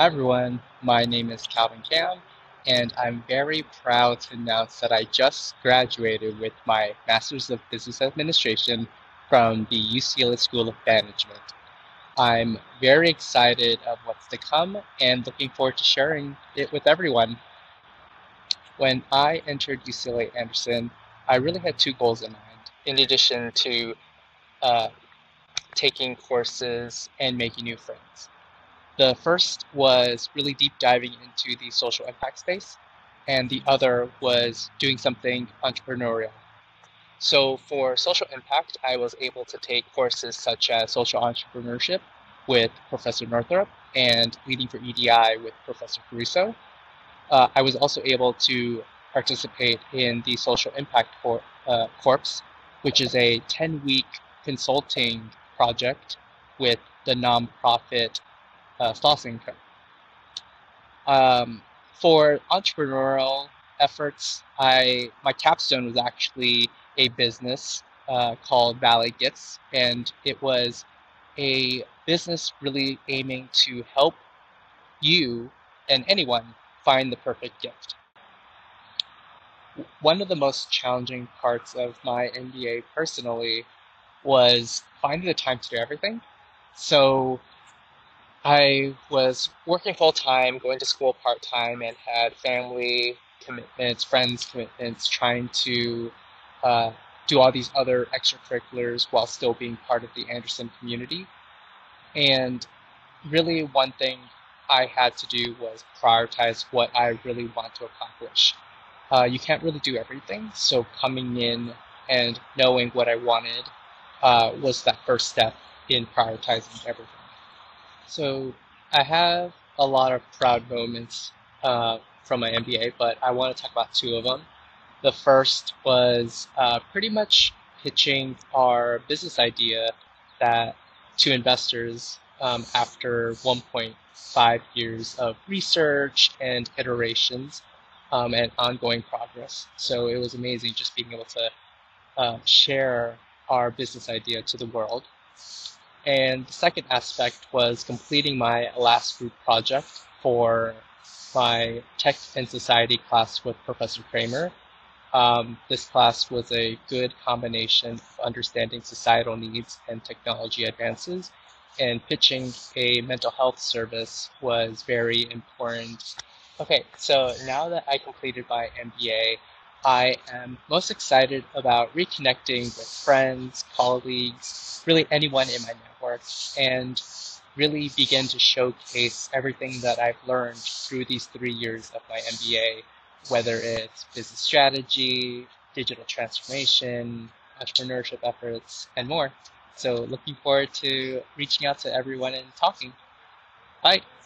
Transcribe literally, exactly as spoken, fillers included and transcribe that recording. Hi everyone, my name is Calvin Cam, and I'm very proud to announce that I just graduated with my Master's of Business Administration from the U C L A School of Management. I'm very excited of what's to come and looking forward to sharing it with everyone. When I entered U C L A Anderson, I really had two goals in mind, in addition to uh, taking courses and making new friends. The first was really deep diving into the social impact space, and the other was doing something entrepreneurial. So for social impact, I was able to take courses such as social entrepreneurship with Professor Northrup and leading for E D I with Professor Caruso. Uh, I was also able to participate in the Social Impact Cor uh, Corps, which is a ten-week consulting project with the nonprofit Uh, flossing code. Um, for entrepreneurial efforts, I my capstone was actually a business uh, called Valley Gifts, and it was a business really aiming to help you and anyone find the perfect gift. One of the most challenging parts of my M B A personally was finding the time to do everything. So I was working full-time, going to school part-time, and had family commitments, friends commitments, trying to uh, do all these other extracurriculars while still being part of the Anderson community. And really one thing I had to do was prioritize what I really want to accomplish. Uh, you can't really do everything, so coming in and knowing what I wanted uh, was that first step in prioritizing everything. So I have a lot of proud moments uh, from my M B A, but I want to talk about two of them. The first was uh, pretty much pitching our business idea that to investors um, after one point five years of research and iterations um, and ongoing progress. So it was amazing just being able to uh, share our business idea to the world. And the second aspect was completing my last group project for my Tech and Society class with Professor Kramer. Um, this class was a good combination of understanding societal needs and technology advances, and pitching a mental health service was very important. Okay, so now that I completed my M B A, I am most excited about reconnecting with friends, colleagues, really anyone in my network, and really begin to showcase everything that I've learned through these three years of my M B A, whether it's business strategy, digital transformation, entrepreneurship efforts, and more. So looking forward to reaching out to everyone and talking. Bye.